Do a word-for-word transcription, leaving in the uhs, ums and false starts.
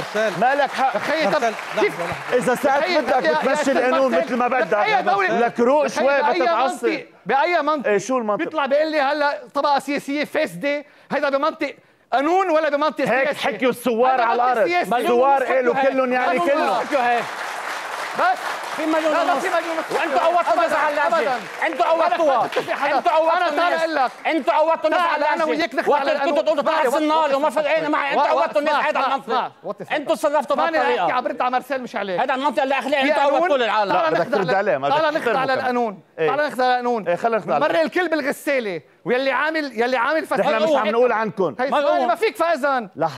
مرسال مالك حق. تخيل طب اذا ساعات بدك بتمشي القانون مثل ما بدك، لك روق شوي بتتعصب. باي منطق؟ شو المنطق؟ بيطلع بيقول لي هلا طبقه سياسيه فاسده، هيدا بمنطق قانون ولا بمنطق سياسي؟ هيك حكيوا الثوار على الارض، الثوار الو كلهم يعني كلهم بس في مليون ونص، وانتوا قوتوا الناس على اللهجه، انتوا قوتوها، انتوا قوتوا الناس، انتوا قوتوا الناس على اللهجه. انا وياك نخلع على اللهجه، كنتوا تقولوا تعال صنال وما فرقانه معي، انتوا قوتوا الناس قاعد على المنطقه، انتوا صرفتوا بهالطريقه. انا بحكي عم برد على مرسال مش عليك، هذا المنطقه اللي اخلاقي، انتوا قوتوا كل العالم. تعال نخضع على القانون، تعال نخضع على القانون، مرق الكلب الغساله، ويلي عامل يلي عامل فساد. نحن مش عم نقول عنكم ما فيك فاذا